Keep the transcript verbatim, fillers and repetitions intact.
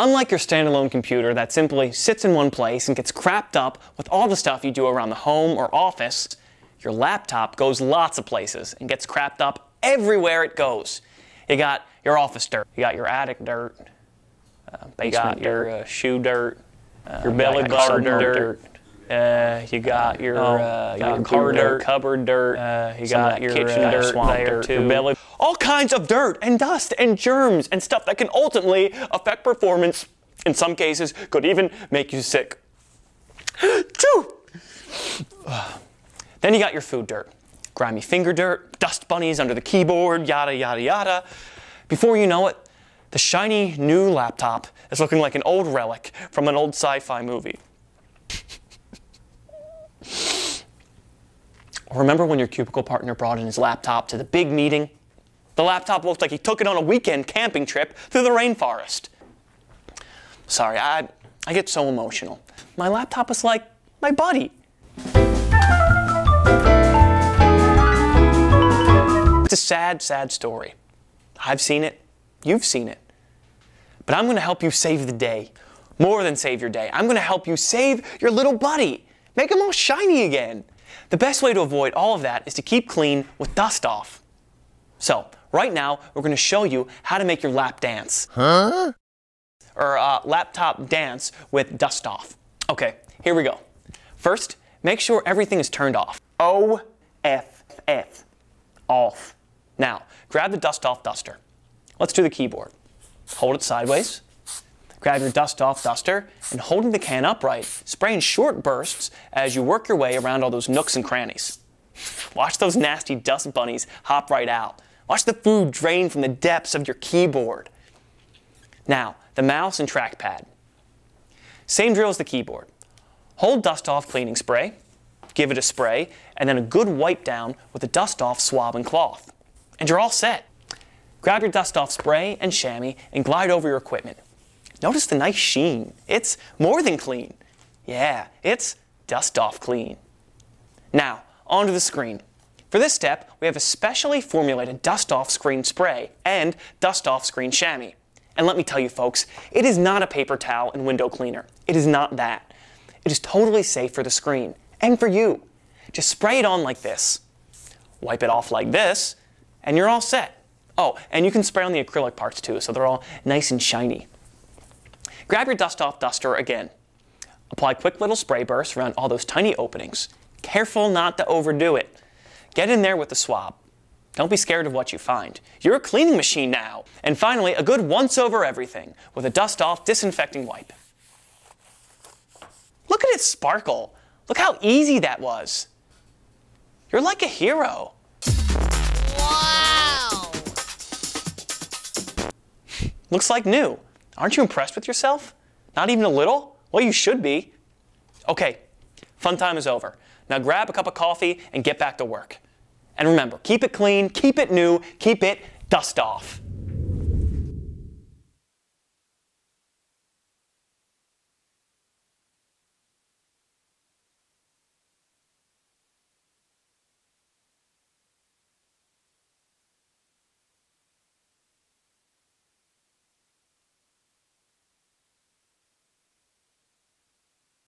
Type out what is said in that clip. Unlike your standalone computer that simply sits in one place and gets crapped up with all the stuff you do around the home or office, your laptop goes lots of places and gets crapped up everywhere it goes. You got your office dirt, you got your attic dirt, uh, you got your uh, shoe dirt, uh, your belly bar dirt, uh, you got your, uh, you got your car dirt, cupboard dirt, uh, you got your kitchen uh, dirt, swamp dirt, too. Your belly. All kinds of dirt and dust and germs and stuff that can ultimately affect performance. In some cases, could even make you sick. Choo! Then you got your food dirt. Grimy finger dirt, dust bunnies under the keyboard, yada, yada, yada. Before you know it, the shiny new laptop is looking like an old relic from an old sci-fi movie. Remember when your cubicle partner brought in his laptop to the big meeting? The laptop looked like he took it on a weekend camping trip through the rainforest. Sorry, I, I get so emotional. My laptop is like my buddy. It's a sad, sad story. I've seen it, you've seen it. But I'm gonna help you save the day. More than save your day, I'm gonna help you save your little buddy. Make him all shiny again. The best way to avoid all of that is to keep clean with Dust-Off. So, right now, we're going to show you how to make your lap dance. Huh? Or uh, laptop dance with Dust-Off. Okay, here we go. First, make sure everything is turned off. O F F. Off. Now, grab the Dust-Off duster. Let's do the keyboard. Hold it sideways. Grab your Dust-Off duster, and holding the can upright, spray in short bursts as you work your way around all those nooks and crannies. Watch those nasty dust bunnies hop right out. Watch the food drain from the depths of your keyboard. Now, the mouse and trackpad. Same drill as the keyboard. Hold Dust-Off cleaning spray, give it a spray, and then a good wipe down with a Dust-Off swab and cloth. And you're all set. Grab your Dust-Off spray and chamois and glide over your equipment. Notice the nice sheen. It's more than clean. Yeah, it's Dust-Off clean. Now, onto the screen. For this step, we have a specially formulated Dust-Off screen spray and Dust-Off screen chamois. And let me tell you folks, it is not a paper towel and window cleaner. It is not that. It is totally safe for the screen and for you. Just spray it on like this. Wipe it off like this, and you're all set. Oh, and you can spray on the acrylic parts too, so they're all nice and shiny. Grab your Dust-Off duster again. Apply quick little spray bursts around all those tiny openings. Careful not to overdo it. Get in there with the swab. Don't be scared of what you find. You're a cleaning machine now. And finally, a good once over everything with a Dust-Off disinfecting wipe. Look at it sparkle. Look how easy that was. You're like a hero. Wow. Looks like new. Aren't you impressed with yourself? Not even a little? Well, you should be. Okay, fun time is over. Now grab a cup of coffee and get back to work. And remember, keep it clean, keep it new, keep it Dust-Off.